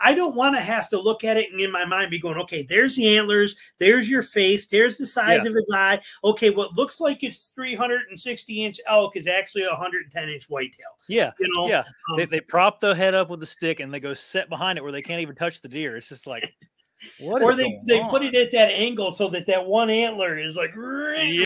I don't want to have to look at it and in my mind be going, okay, there's the antlers, there's your face, there's the size of his eye. Okay, what looks like it's 360-inch elk is actually a 110-inch whitetail. Yeah, you know, yeah. They prop the head up with a stick and they go set behind it where they can't even touch the deer. It's just like, what? Or they put it at that angle so that one antler is like. Yeah.